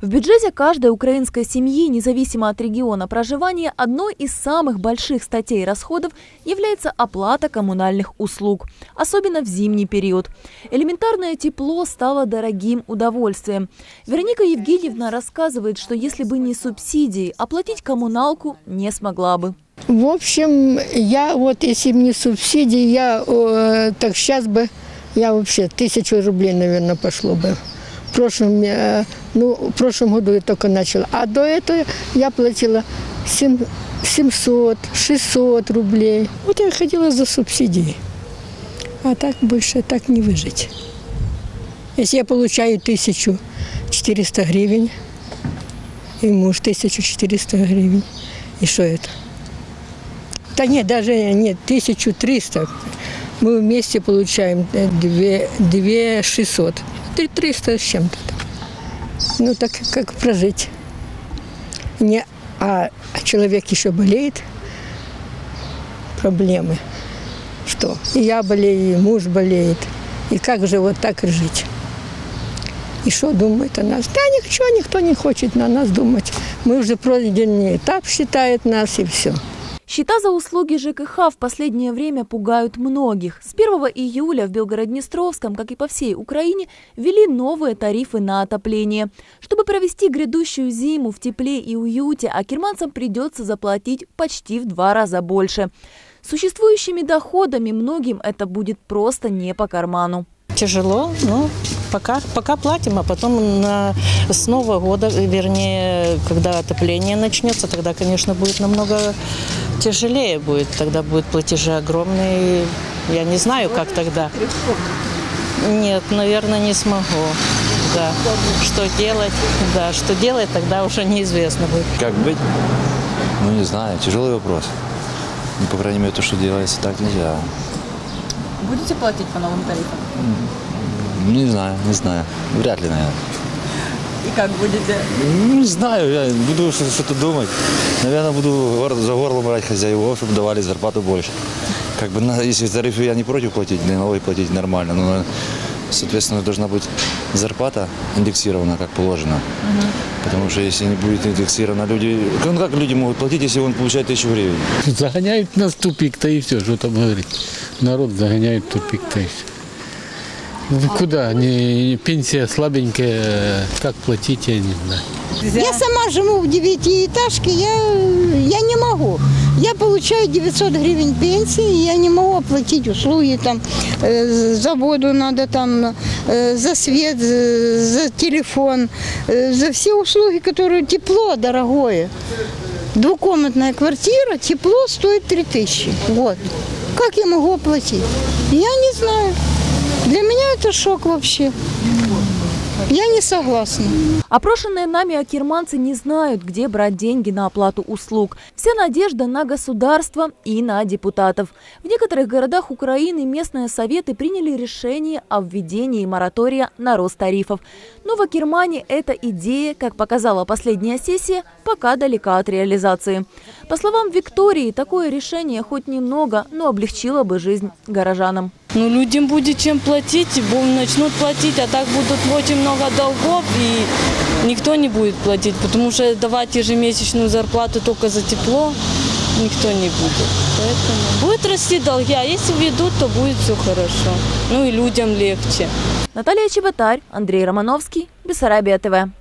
В бюджете каждой украинской семьи, независимо от региона проживания, одной из самых больших статей расходов является оплата коммунальных услуг, особенно в зимний период. Элементарное тепло стало дорогим удовольствием. Вероника Евгеньевна рассказывает, что если бы не субсидии, оплатить коммуналку не смогла бы. В общем, я вот, если бы не субсидии, так сейчас бы, я вообще 1000 рублей, наверное, пошло бы. В прошлом году я только начала. А до этого я платила 700-600 рублей. Вот я ходила за субсидии. А так больше так не выжить. Если я получаю 1400 гривен, и муж 1400 гривен, и что это? Да нет, даже нет, 1300. Мы вместе получаем 2600. 300 с чем-то. Ну так как прожить? А человек еще болеет. Проблемы. Что? И я болею, и муж болеет. И как же вот так жить? И что думает о нас? Да ничего, никто не хочет на нас думать. Мы уже пройденный этап, считает нас, и все. Счета за услуги ЖКХ в последнее время пугают многих. С 1 июля в Белгород-Днестровском, как и по всей Украине, ввели новые тарифы на отопление. Чтобы провести грядущую зиму в тепле и уюте, аккерманцам придется заплатить почти в 2 раза больше. Существующими доходами многим это будет просто не по карману. Тяжело, но пока платим, а потом с Нового года, вернее, когда отопление начнется, тогда, конечно, будет намного тяжелее будет. Тогда будут платежи огромные. Я не знаю, как тогда. Нет, наверное, не смогу. Да. Что делать? Да, что делать, тогда уже неизвестно будет. Как быть? Ну, не знаю, тяжелый вопрос. Ну, по крайней мере, то, что делается, так нельзя. Будете платить по новым тарифам? Не знаю. Вряд ли, наверное. И как будете? Не знаю, я буду что-то думать. Наверное, буду за горло брать хозяевов, чтобы давали зарплату больше. Как бы, если тарифы я не против платить, налоги платить нормально, но, соответственно, должна быть зарплата индексирована, как положено. Потому что если не будет индексирована, как люди могут платить, если он получает 1000 гривен? Загоняют нас в тупик-то и все, что там говорить. Народ загоняет в тупик-то и все. Ну, куда? Пенсия слабенькая, как платить, я не знаю. Я сама живу в 9-этажке, я не могу. Я получаю 900 гривен пенсии, я не могу оплатить услуги, там, за воду надо, там, за свет, за телефон, за все услуги, которые тепло дорогое. Двухкомнатная квартира, тепло стоит 3000. Вот. Как я могу оплатить? Я не знаю. Для меня это шок вообще. Я не согласна. Опрошенные нами аккерманцы не знают, где брать деньги на оплату услуг. Вся надежда на государство и на депутатов. В некоторых городах Украины местные советы приняли решение о введении моратория на рост тарифов. Но в Аккермане эта идея, как показала последняя сессия, пока далека от реализации. По словам Виктории, такое решение хоть немного, но облегчило бы жизнь горожанам. Ну, людям будет чем платить, начнут платить, а так будут очень много долгов, и никто не будет платить, потому что давать ежемесячную зарплату только за тепло никто не будет. Поэтому будут расти долги, а если введут, то будет все хорошо. Ну и людям легче. Наталия Чеботарь, Андрей Романовский, Бессарабия ТВ.